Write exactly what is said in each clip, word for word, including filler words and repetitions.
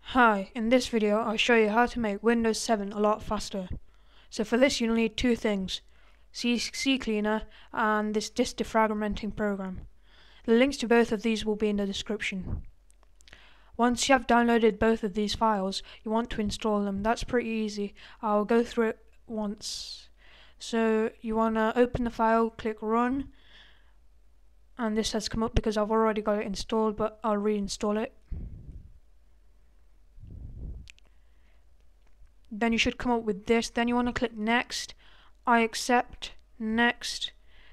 Hi, in this video I'll show you how to make Windows seven a lot faster. So for this you'll need two things, CCleaner and this disk defragmenting program. The links to both of these will be in the description. Once you have downloaded both of these files, you want to install them. That's pretty easy. I'll go through it once. So you want to open the file, click run, and this has come up because I've already got it installed, but I'll reinstall it. Then you should come up with this. Then you want to click next, I accept, next.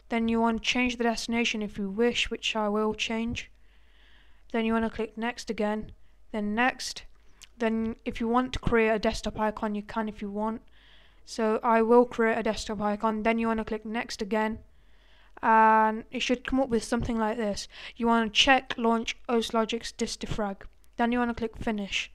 Then you want to change the destination if you wish, which I will change. Then you want to click next again, then next. Then if you want to create a desktop icon, you can if you want. So I will create a desktop icon. Then you want to click next again, and it should come up with something like this. You want to check launch Auslogics disk defrag. Then you want to click finish.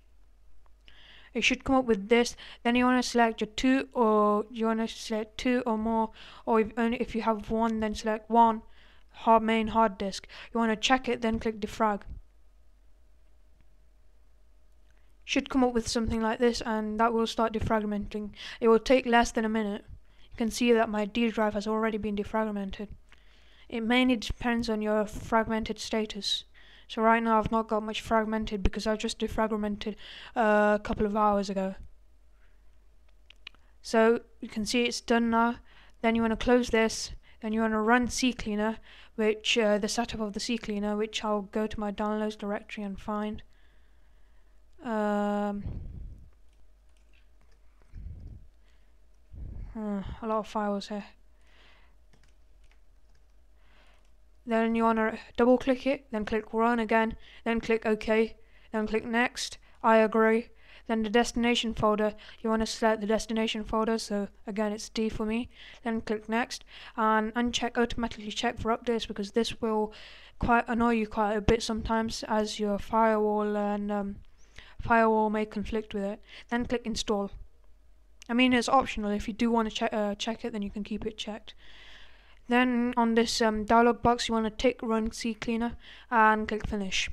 It should come up with this. Then you want to select your two, or you want to select two or more, or if only if you have one, then select one hard main hard disk. You want to check it, then click defrag. Should come up with something like this, and that will start defragmenting. It will take less than a minute. You can see that my D drive has already been defragmented. It mainly depends on your fragmented status. So right now I've not got much fragmented because I just defragmented uh, a couple of hours ago. So you can see it's done now. Then you want to close this. Then you want to run CCleaner, which uh, the setup of the CCleaner, which I'll go to my downloads directory and find. Um, hmm, a lot of files here. Then you want to double click it, then click run again, then click OK, then click next, I agree. Then the destination folder, you want to select the destination folder, so again it's D for me. Then click next, and uncheck automatically check for updates, because this will quite annoy you quite a bit sometimes, as your firewall and um, firewall may conflict with it. Then click install. I mean, it's optional. If you do want to check, uh, check it, then you can keep it checked. Then on this um, dialog box you want to tick run CCleaner and click finish.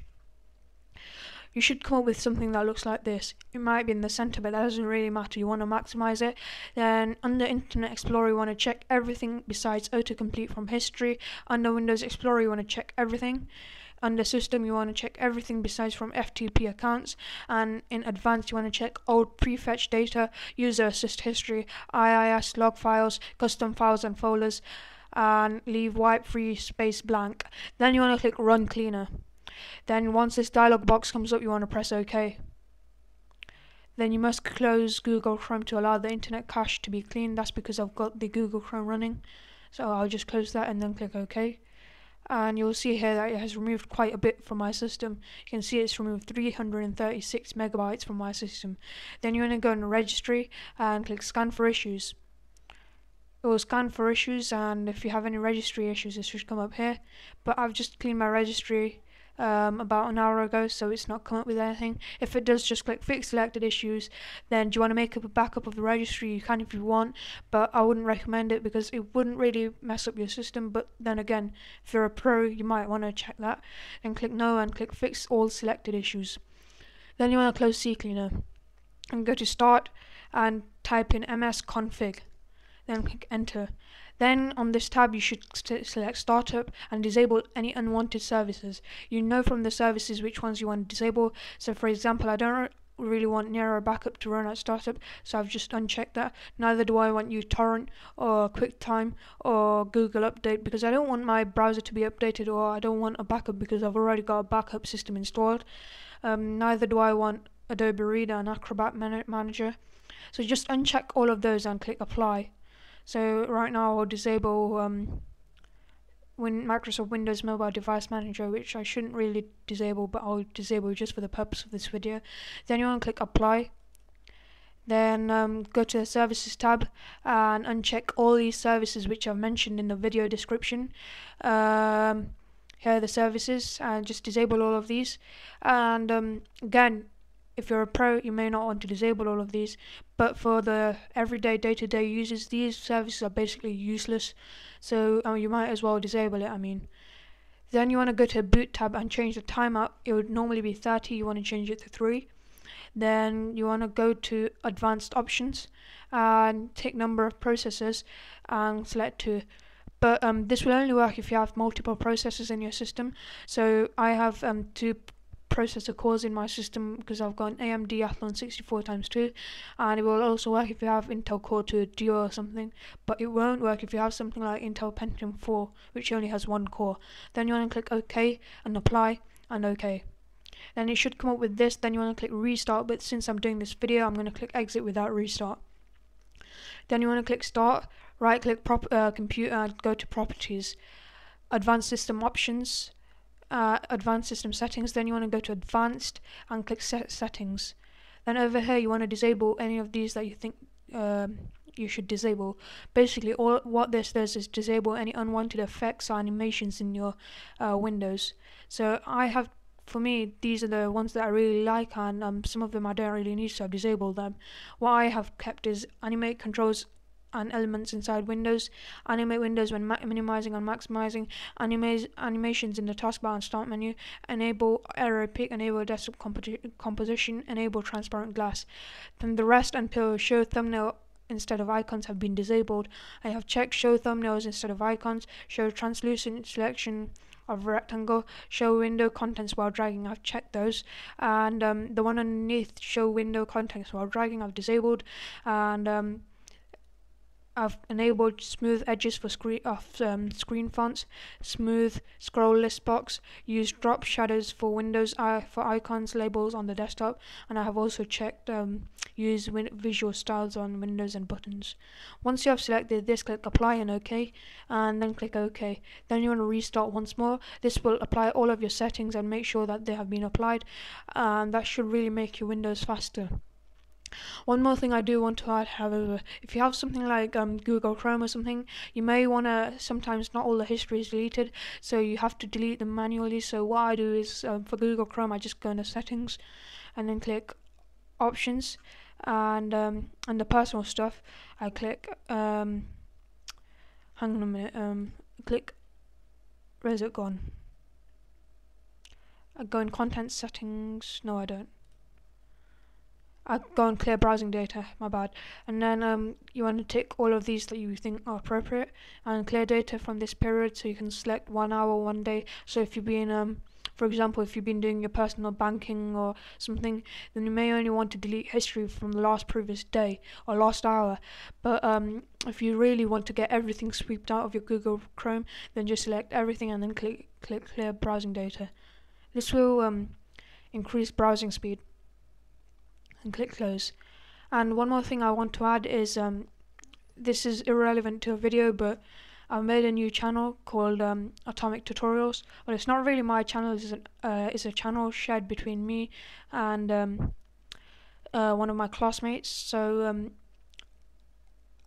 You should come up with something that looks like this. It might be in the center, but that doesn't really matter. You want to maximize it. Then under Internet Explorer you want to check everything besides autocomplete from history. Under Windows Explorer you want to check everything. Under System you want to check everything besides from F T P accounts. And in Advanced you want to check old prefetch data, user assist history, I I S log files, custom files and folders, and leave wipe free space blank. Then you want to click run cleaner. Then once this dialog box comes up you want to press OK. Then you must close Google Chrome to allow the internet cache to be cleaned. That's because I've got the Google Chrome running, so I'll just close that and then click OK. And you'll see here that it has removed quite a bit from my system. You can see it's removed three hundred thirty-six megabytes from my system. Then you want to go into registry and click scan for issues. It will scan for issues, and if you have any registry issues it should come up here, but I've just cleaned my registry um, about an hour ago, so it's not come up with anything. If it does, just click fix selected issues. Then do you want to make up a backup of the registry? You can if you want, but I wouldn't recommend it because it wouldn't really mess up your system. But then again, if you're a pro you might want to check that. Then click no and click fix all selected issues. Then you want to close CCleaner and go to start and type in msconfig. Then click enter. Then on this tab you should select startup and disable any unwanted services. You know from the services which ones you want to disable. So for example, I don't really want Nero Backup to run at startup, so I've just unchecked that. Neither do I want UTorrent or QuickTime or Google Update, because I don't want my browser to be updated, or I don't want a backup because I've already got a backup system installed. Um, neither do I want Adobe Reader and Acrobat Manager. So just uncheck all of those and click apply. So right now I'll disable um, Win Microsoft Windows Mobile Device Manager, which I shouldn't really disable, but I'll disable just for the purpose of this video. Then you want to click apply. Then um, go to the services tab and uncheck all these services which I've mentioned in the video description. Um, Here are the services, and just disable all of these. And um, again, if you're a pro, you may not want to disable all of these, but for the everyday day-to-day users, these services are basically useless, so um, you might as well disable it. I mean then you want to go to boot tab and change the timeout. It would normally be thirty, you want to change it to three. Then you want to go to advanced options and take number of processors and select two. But um, this will only work if you have multiple processors in your system. So I have um, two processor cores in my system because I've got an A M D Athlon sixty-four by two, and it will also work if you have Intel Core two Duo or something, but it won't work if you have something like Intel Pentium four, which only has one core. Then you want to click OK and apply and OK. Then it should come up with this. Then you want to click restart, but since I'm doing this video, I'm going to click exit without restart. Then you want to click start, right click prop uh, computer and go to properties, advanced system options, Uh, advanced system settings. Then you want to go to advanced and click set settings. Then over here you want to disable any of these that you think um, you should disable. Basically all what this does is disable any unwanted effects or animations in your uh, Windows. So I have, for me, these are the ones that I really like, and um, some of them I don't really need, so I've disabled them. What I have kept is animate controls and elements inside Windows, animate windows when minimizing and maximizing, animate animations in the taskbar and start menu, enable Aero Peek, enable desktop composition, enable transparent glass. Then the rest until show thumbnail instead of icons have been disabled. I have checked show thumbnails instead of icons, show translucent selection of rectangle, show window contents while dragging. I've checked those, and um, the one underneath show window contents while dragging I've disabled, and um, I've enabled smooth edges for screen off um, screen fonts, smooth scroll list box, use drop shadows for windows uh, for icons labels on the desktop, and I have also checked um, use win visual styles on windows and buttons. Once you have selected this, click apply and OK, and then click OK. Then you want to restart once more. This will apply all of your settings and make sure that they have been applied, and that should really make your Windows faster. One more thing I do want to add, however, if you have something like um, Google Chrome or something, you may want to, sometimes not all the history is deleted, so you have to delete them manually. So what I do is, um, for Google Chrome, I just go into settings and then click options, and um, under personal stuff I click um, hang on a minute um, click, where's it gone? I go in content settings, no I don't I go and clear browsing data, my bad. And then um, you want to tick all of these that you think are appropriate and clear data from this period, so you can select one hour, one day. So if you've been, um, for example, if you've been doing your personal banking or something, then you may only want to delete history from the last previous day or last hour. But um, if you really want to get everything swept out of your Google Chrome, then just select everything and then click, click clear browsing data. This will um, increase browsing speed. And click close. And one more thing I want to add is, um, this is irrelevant to a video, but I made a new channel called um, Atomic Tutorials. Well, it's not really my channel, it's, an, uh, it's a channel shared between me and um, uh, one of my classmates. So um,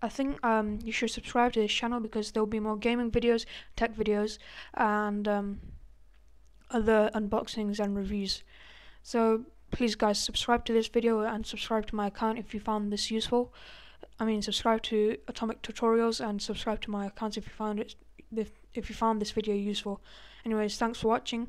I think um, you should subscribe to this channel because there will be more gaming videos, tech videos, and um, other unboxings and reviews. So please guys, subscribe to this video and subscribe to my account if you found this useful. I mean, subscribe to Atomic Tutorials and subscribe to my accounts if you found it if, if you found this video useful. Anyways, thanks for watching.